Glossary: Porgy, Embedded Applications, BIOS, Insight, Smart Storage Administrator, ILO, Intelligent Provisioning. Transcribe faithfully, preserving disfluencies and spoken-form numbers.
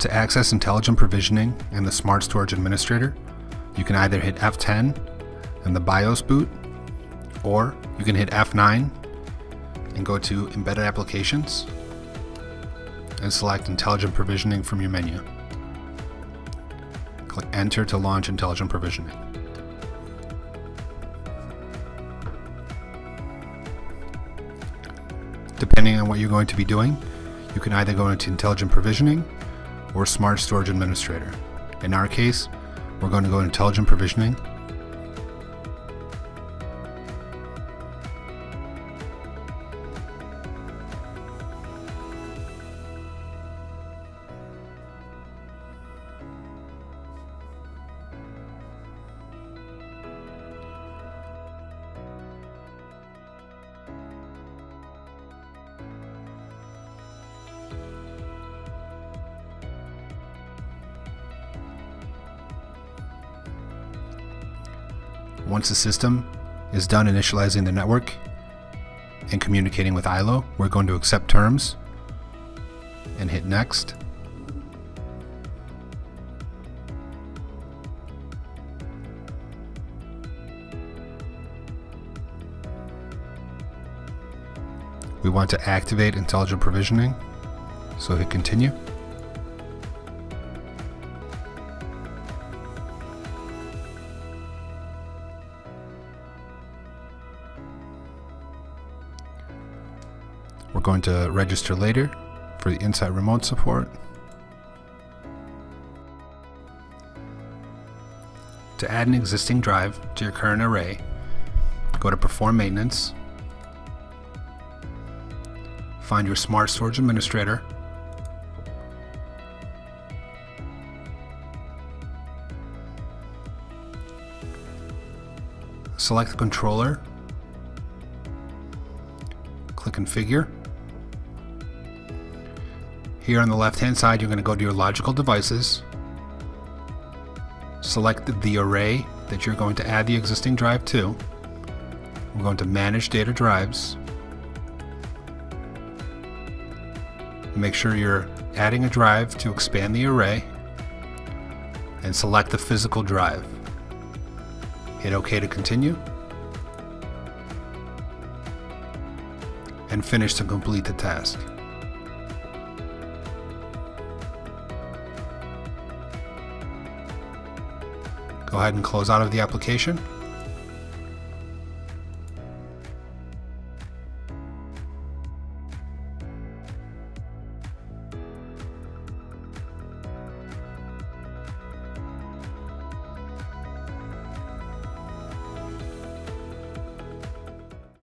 To access Intelligent Provisioning and the Smart Storage Administrator, you can either hit F ten and the BIOS boot, or you can hit F nine and go to Embedded Applications and select Intelligent Provisioning from your menu. Click Enter to launch Intelligent Provisioning. Depending on what you're going to be doing, you can either go into Intelligent Provisioning or Smart Storage Administrator. In our case, we're going to go to Intelligent Provisioning. Once the system is done initializing the network and communicating with I L O, we're going to accept terms and hit Next. We want to activate Intelligent Provisioning, so hit Continue. We're going to register later for the Insight remote support. To add an existing drive to your current array, go to Perform Maintenance, find your Smart Storage Administrator, select the controller, click Configure. Here on the left-hand side, you're going to go to your logical devices, select the array that you're going to add the existing drive to. We're going to Manage Data Drives. Make sure you're adding a drive to expand the array, and select the physical drive. Hit OK to continue, and Finish to complete the task. Go ahead and close out of the application.